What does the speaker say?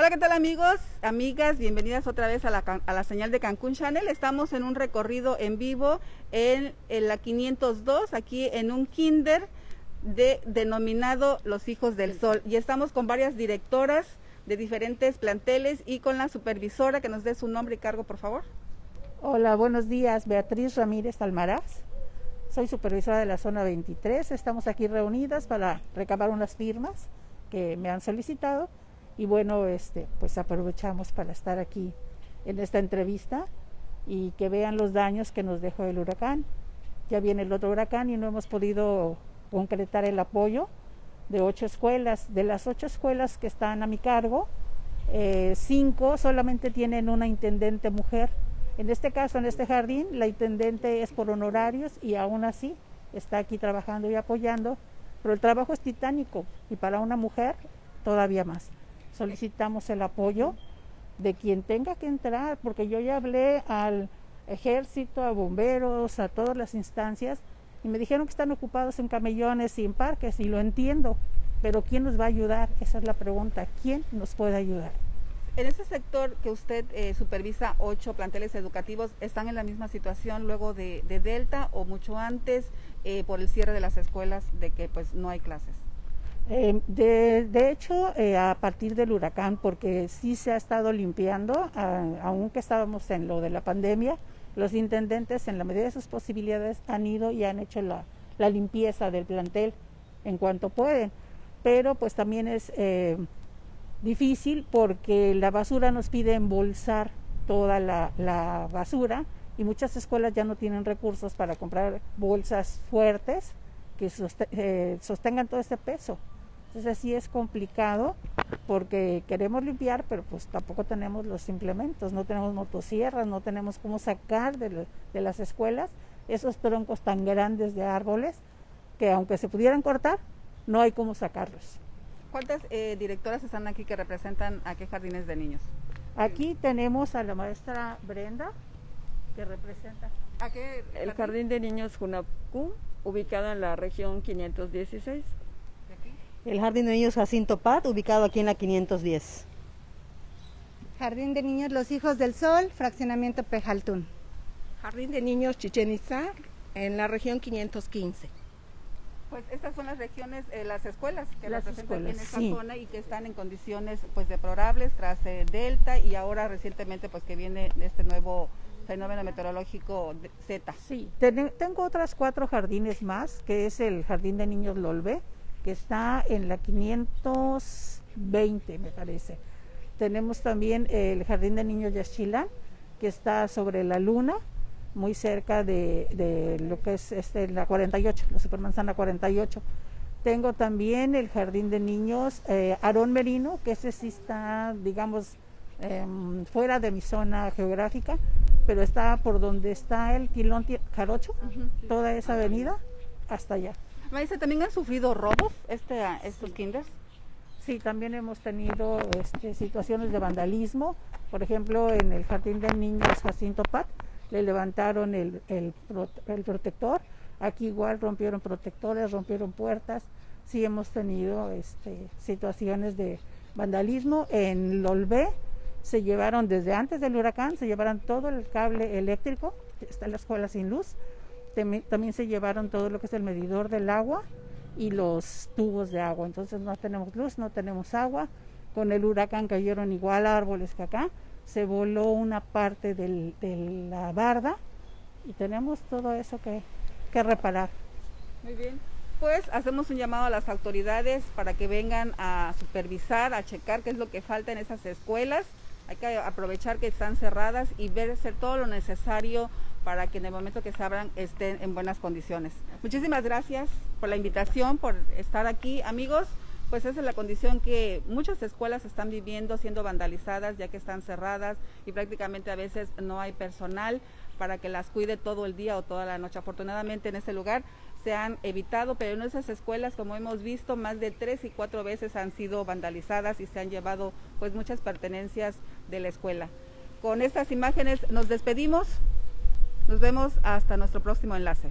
Hola, ¿qué tal amigos, amigas? Bienvenidas otra vez a la señal de Cancún Channel. Estamos en un recorrido en vivo en la 502, aquí en un kinder denominado Los Hijos del Sol. Y estamos con varias directoras de diferentes planteles y con la supervisora, que nos dé su nombre y cargo, por favor. Hola, buenos días, Beatriz Ramírez Almaraz. Soy supervisora de la zona 23. Estamos aquí reunidas para recabar unas firmas que me han solicitado. Y bueno, pues aprovechamos para estar aquí en esta entrevista y que vean los daños que nos dejó el huracán. Ya viene el otro huracán y no hemos podido concretar el apoyo de 8 escuelas. De las 8 escuelas que están a mi cargo, 5 solamente tienen una intendente mujer. En este caso, en este jardín, la intendente es por honorarios y aún así está aquí trabajando y apoyando. Pero el trabajo es titánico y para una mujer todavía más. Solicitamos el apoyo de quien tenga que entrar, porque yo ya hablé al ejército, a bomberos, a todas las instancias, y me dijeron que están ocupados en camellones y en parques, y lo entiendo, pero ¿quién nos va a ayudar? Esa es la pregunta, ¿quién nos puede ayudar? En ese sector que usted supervisa, 8 planteles educativos, ¿están en la misma situación luego de Delta o mucho antes, por el cierre de las escuelas, de que pues no hay clases? De hecho, a partir del huracán, porque sí se ha estado limpiando, aunque estábamos en lo de la pandemia, los intendentes en la medida de sus posibilidades han ido y han hecho la limpieza del plantel en cuanto pueden, pero pues también es difícil porque la basura nos pide embolsar toda la basura y muchas escuelas ya no tienen recursos para comprar bolsas fuertes que sostengan todo este peso. Entonces sí es complicado porque queremos limpiar, pero pues tampoco tenemos los implementos, no tenemos motosierras, no tenemos cómo sacar de las escuelas esos troncos tan grandes de árboles que aunque se pudieran cortar, no hay cómo sacarlos. ¿Cuántas directoras están aquí que representan a qué jardines de niños? Aquí tenemos a la maestra Brenda, que representa ¿a qué jardín? El jardín de niños Junacú, ubicado en la región 516. El jardín de niños Jacinto Pat, ubicado aquí en la 510. Jardín de niños Los Hijos del Sol, fraccionamiento Pejaltún. Jardín de niños Chichen Itzá, en la región 515. Pues estas son las regiones, las escuelas que representan en esta zona y que están en condiciones pues deplorables tras Delta y ahora recientemente pues que viene este nuevo fenómeno meteorológico Z. Sí, tengo otras 4 jardines más, que es el jardín de niños Lol-Be, que está en la 520, me parece. Tenemos también el jardín de niños Yachilán, que está sobre la luna, muy cerca de lo que es la 48, la supermanzana 48. Tengo también el jardín de niños Aarón Merino, que ese sí está, digamos, fuera de mi zona geográfica, pero está por donde está el Quilón Jarocho, toda esa avenida, hasta allá. Maestra, ¿también han sufrido robos estos kinders? Sí, también hemos tenido situaciones de vandalismo. Por ejemplo, en el jardín de niños Jacinto Pat le levantaron el protector, aquí igual rompieron protectores, rompieron puertas. Sí hemos tenido situaciones de vandalismo. En Lol-Be se llevaron, desde antes del huracán, se llevaron todo el cable eléctrico, está en la escuela sin luz. También se llevaron todo lo que es el medidor del agua y los tubos de agua. Entonces no tenemos luz, no tenemos agua. Con el huracán cayeron igual árboles que acá. Se voló una parte de la barda y tenemos todo eso que reparar. Muy bien. Pues hacemos un llamado a las autoridades para que vengan a supervisar, a checar qué es lo que falta en esas escuelas. Hay que aprovechar que están cerradas y ver hacer todo lo necesario para que en el momento que se abran estén en buenas condiciones. Muchísimas gracias por la invitación, por estar aquí, amigos. Pues esa es la condición que muchas escuelas están viviendo, siendo vandalizadas ya que están cerradas y prácticamente a veces no hay personal para que las cuide todo el día o toda la noche. Afortunadamente en este lugar se han evitado, pero en esas escuelas, como hemos visto, más de 3 y 4 veces han sido vandalizadas y se han llevado pues muchas pertenencias de la escuela. Con estas imágenes nos despedimos, nos vemos hasta nuestro próximo enlace.